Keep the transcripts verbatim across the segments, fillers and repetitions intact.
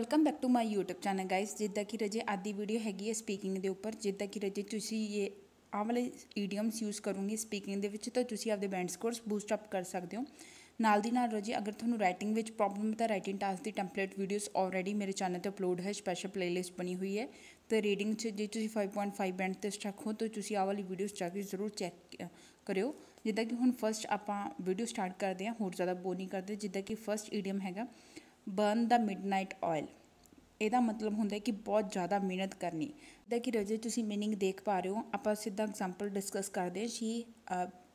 Welcome back to my YouTube channel guys. जिदा कि रजे अज की वीडियो हैगी है स्पीकिंग के उपर। जिदा कि रजे तुसी ये आ वाले ईडियम्स यूज़ करूँगी स्पीकिंग दे विच, तो तुसी आपदे बैंड स्कोर्स बूस्ट अप कर सकते हो। नाल दी नाल रजे अगर तुहानू राइटिंग विच प्रॉब्लम है तो राइटिंग टास्क की टैंपलेट वीडियोज़ ऑलरेडी मेरे चैनल पर अपलोड है, स्पैशल प्लेलिस्ट बनी हुई है। तो रीडिंग जे तुसी फाइव पॉइंट फाइव बैंड से स्टक हो तो तुसी आ वाली वीडियोज़ जाके जरूर चैक करो। जिदा कि हुण फस्ट आपां वीडियो स्टार्ट करते हैं, होर ज़्यादा बोर नहीं करते। जिदा कि फस्ट ईडियम हैगा बर्न द मिडनाइट ऑयल। यदा मतलब होंगे कि बहुत ज़्यादा मेहनत करनी। जिदा कि रजे तुसी मीनिंग देख पा रहे हो। आप सीधा एग्जाम्पल डिस्कस करते हैं। She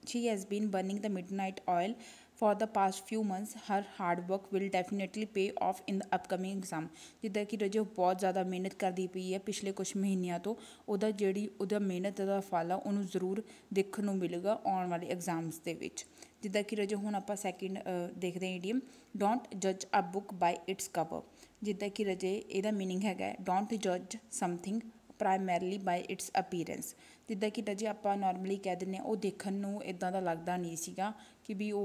she has been burning the midnight oil for the past few months. Her hard work will definitely pay off in the upcoming exam. जिदा कि रजे बहुत ज़्यादा मेहनत करती पई है पिछले कुछ महीनों तो, उदा जिहड़ी उदा मेहनत दा फल आ उहनूं जरूर देखण नूं मिलेगा आने वाले एग्जाम्स दे विच। जिदा कि रजे हुण आपां सैकेंड देखते हैं ईडियम डोंट जज a book by its cover. जिदा कि रजे इहदा मीनिंग हैगा डोंट जज something primarily by its appearance. जिदा कि रजे आपां नॉर्मली कह दिंदे ओ देखण नूं इदां दा लगदा नहीं सीगा कि भी ओ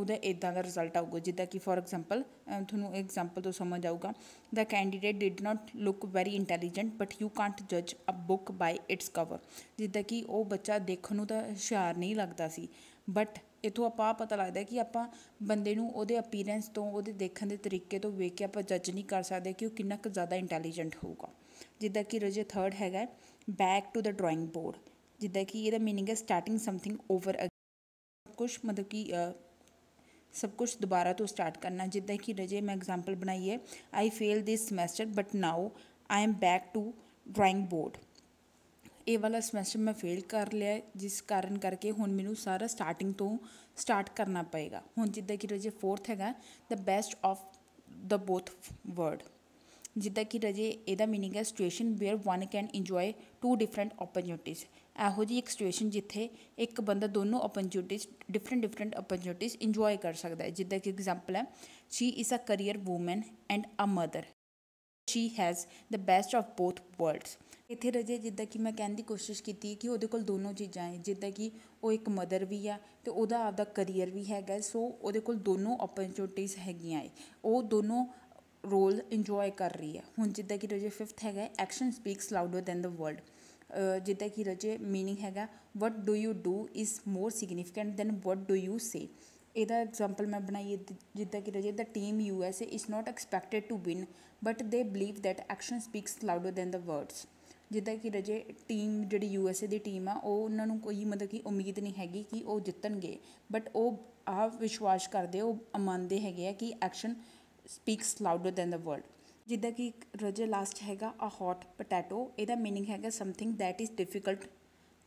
उहदा इदां दा रिजल्ट आऊगा। जिदा कि फॉर एग्जाम्पल तुहानूं एग्जाम्पल तो समझ आऊगा। The candidate did not look very intelligent but you can't जज a book by its cover. जिदा कि वह बच्चा देखण नूं तां हुशियार नहीं लगदा सी बट इतों आप पता लगता कि आप बंदे नूं उहदे अपीयरेंस तो उहदे देखण दे तरीके तो वेख के आप जज नहीं कर सकते कि वह कितना ज़्यादा इंटैलीजेंट होगा। जिदा कि रजे थर्ड हैगा back to the drawing board. जिदा कि इहदा मीनिंग है स्टार्टिंग समथिंग ओवर अगेन। कुछ मतलब कि सब कुछ दोबारा तो स्टार्ट करना। जिदा कि रजे मैं एग्जाम्पल बनाई है I fail this semester but now I am back to drawing board. ये वाला समैसटर मैं फेल कर लिया जिस कारण करके हुण मैनू सारा स्टार्टिंग तो स्टार्ट करना पएगा। हुण जिदा कि रजे फोर्थ हैगा the best of the both word. जिदा कि रजे इहदा मीनिंग है situation where one can enjoy two different opportunities. इहो जी एक सिचुएशन जिथे एक बंदा दोनों opportunities different different opportunities enjoy कर सकता है। जिदा कि एग्जाम्पल है she is a career woman and a mother. She has the best of both worlds. इत्थे रजे जिदा कि मैं कहने की कोशिश की कि उहदे कोल दोनों चीज़ां है। जिदा कि वह एक मदर भी है तो उहदा आपदा करियर भी हैगा, सो उहदे कोल दोनों अपॉर्चुनिटीज़ हैगियां है, वह दोनों रोल इंजॉय कर रही है। हुण जिदा कि रजे फिफ्थ हैगा action speaks louder than the world. जिदा कि रजे मीनिंग हैगा what do you do is more significant than what do you say. इहदा एग्जाम्पल मैं बनाई जिदा कि रजे the team U S A is not expected to win but they believe that action speaks louder than the words. जिदा कि रजे team जिहड़ी you S ए की टीम आ उन्हां नूं कोई मतलब कि उम्मीद नहीं हैगी कि वह जितणगे बट वह आ विश्वास करदे वह मंनदे हैगे आ कि action speaks louder than the world. जिदा कि रजे लास्ट हैगा अ हॉट पोटैटो। इहदा मीनिंग हैगा समथिंग दैट इज़ डिफिकल्ट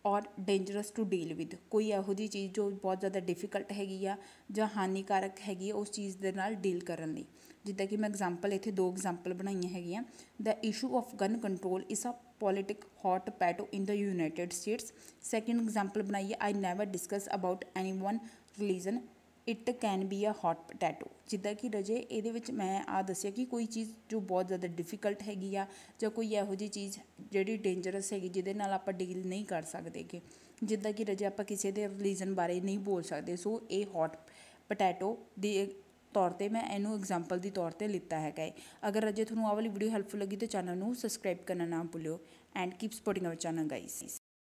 और डेंजरस टू डील विद। कोई इहो जी चीज़ जो बहुत ज़्यादा डिफिकल्ट हैगी आ जां हानिकारक हैगी उस चीज़ दे नाल डील करन लई। जिदा कि मैं एग्जाम्पल इत्थे दो एग्जाम्पल बनाई हैगियां। The issue of gun control is a politic hot potato in the United States. Second example बनाई है I never discuss about any one religion it can be a hot potato. जिदा कि रजे इहदे विच मैं आ दस्सिया कि कोई चीज़ जो बहुत ज़्यादा डिफिकल्ट हैगी आ जां कोई इहो जी चीज़ जिहड़ी डेंजरस हैगी जिहदे नाल आपां डील नहीं कर सकदे गे। जिदा कि रजे आपां किसी दे रिलीजन बारे नहीं बोल सकदे, सो ये हॉट पोटैटो दे तौर पर मैं इनू एग्जाम्पल के तौर पर लिता हैगा। अगर रजे तुहानू आ वाली वीडियो हैल्पफुल लगी तो चैनल नू सबसक्राइब करना ना भुल्लिओ and keep supporting our channel guys.